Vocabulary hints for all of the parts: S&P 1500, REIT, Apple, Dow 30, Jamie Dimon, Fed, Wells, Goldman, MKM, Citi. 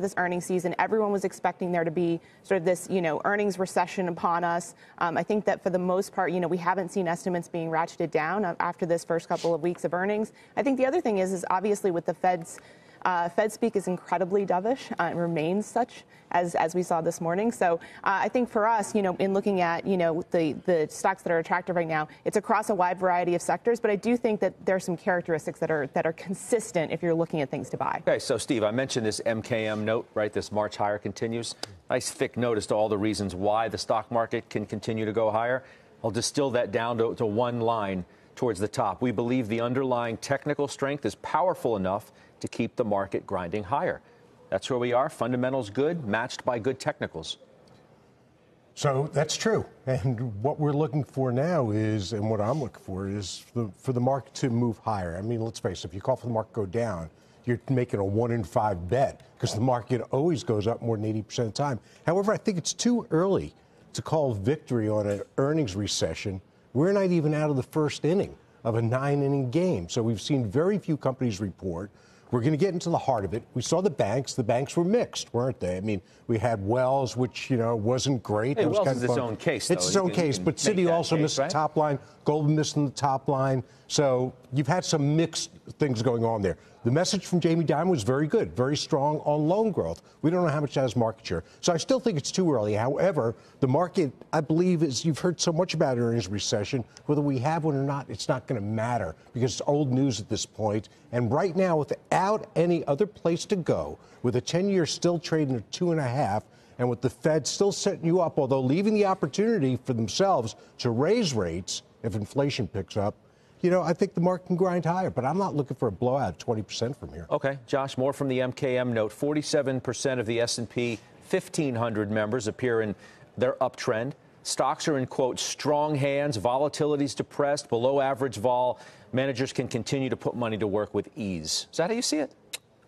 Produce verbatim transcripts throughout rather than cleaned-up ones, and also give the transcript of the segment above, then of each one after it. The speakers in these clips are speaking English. This earnings season, everyone was expecting there to be sort of this, you know, earnings recession upon us. Um, I think that for the most part, you know, we haven't seen estimates being ratcheted down after this first couple of weeks of earnings. I think the other thing is, is obviously with the Fed's Uh, Fed speak is incredibly dovish uh, and remains such as as we saw this morning. So uh, I think for us, you know, in looking at, you know, the the stocks that are attractive right now, it's across a wide variety of sectors. But I do think that there are some characteristics that are that are consistent if you're looking at things to buy. Okay, so Steve, I mentioned this M K M note, right? This March higher continues. Nice thick note as to all the reasons why the stock market can continue to go higher. I'll distill that down to, to one line towards the top. We believe the underlying technical strength is powerful enough to keep the market grinding higher. That's where we are. Fundamentals good, matched by good technicals. So that's true. And what we're looking for now is, and what I'm looking for, is the, for the market to move higher. I mean, let's face it, if you call for the market to go down, you're making a one in five bet because the market always goes up more than eighty percent of the time. However, I think it's too early to call victory on an earnings recession. We're not even out of the first inning of a nine-inning game. So we've seen very few companies report. We're going to get into the heart of it. We saw the banks. The banks were mixed, weren't they? I mean, we had Wells, which, you know, wasn't great. Hey, it was Wells kind of is fun. Its own case, though. It's its own can, case, but Citi also case, missed right? the top line. Goldman missed in the top line. So you've had some mixed things going on there. The message from Jamie Dimon was very good, very strong on loan growth. We don't know how much that is market share. So I still think it's too early. However, the market, I believe, is you've heard so much about earnings recession. Whether we have one or not, it's not going to matter because it's old news at this point. And right now, without any other place to go, with a ten-year still trading at two and a half, and with the Fed still setting you up, although leaving the opportunity for themselves to raise rates if inflation picks up, you know, I think the market can grind higher, but I'm not looking for a blowout twenty percent from here. Okay, Josh, more from the M K M note. forty-seven percent of the S and P fifteen hundred members appear in their uptrend. Stocks are in, quote, strong hands, volatility's depressed, below average vol. Managers can continue to put money to work with ease. Is that how you see it?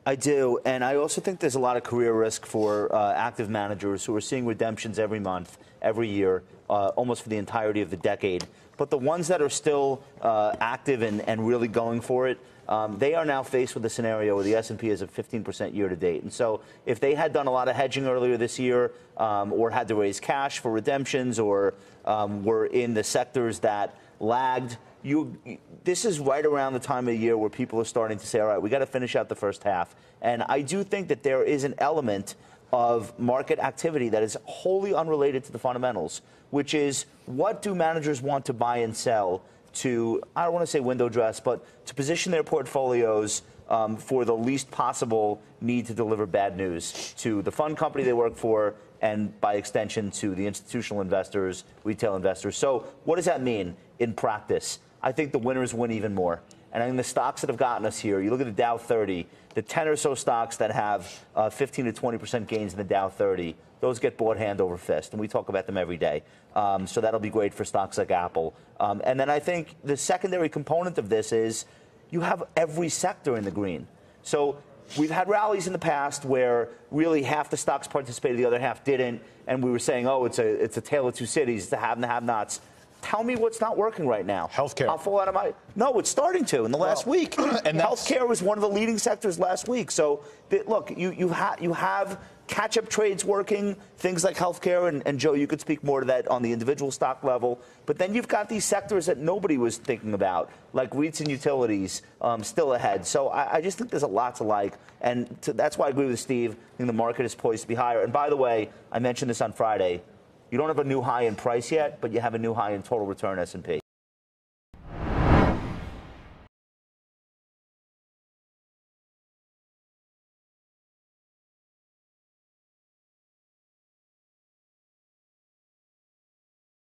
I do, and I also think there's a lot of career risk for uh, active managers who are seeing redemptions every month, every year, uh, almost for the entirety of the decade. But the ones that are still uh, active and, and really going for it, um, they are now faced with a scenario where the S and P is at fifteen percent year-to-date. And so if they had done a lot of hedging earlier this year um, or had to raise cash for redemptions or um, were in the sectors that lagged, You, this is right around the time of the year where people are starting to say, all right, we got to finish out the first half. And I do think that there is an element of market activity that is wholly unrelated to the fundamentals, which is what do managers want to buy and sell to, I don't want to say window dress, but to position their portfolios um, for the least possible need to deliver bad news to the fund company they work for, and by extension to the institutional investors, retail investors. So what does that mean in practice? I think the winners win even more. And I think the stocks that have gotten us here, you look at the Dow thirty, the ten or so stocks that have uh, fifteen to twenty percent gains in the Dow thirty, those get bought hand over fist, and we talk about them every day. Um, so that'll be great for stocks like Apple. Um, and then I think the secondary component of this is you have every sector in the green. So we've had rallies in the past where really half the stocks participated, the other half didn't, and we were saying, oh, it's a, it's a tale of two cities, it's the have and the have-nots. Tell me what's not working right now. Healthcare. I'll fall out of my. No, it's starting to in the last well, week. And healthcare was one of the leading sectors last week. So, look, you you have you have catch-up trades working, things like healthcare, and, and Joe, you could speak more to that on the individual stock level. But then you've got these sectors that nobody was thinking about, like REITs and utilities, um, still ahead. So I, I just think there's a lot to like, and to, that's why I agree with Steve. I think the market is poised to be higher. And by the way, I mentioned this on Friday. You don't have a new high in price yet, but you have a new high in total return S and P.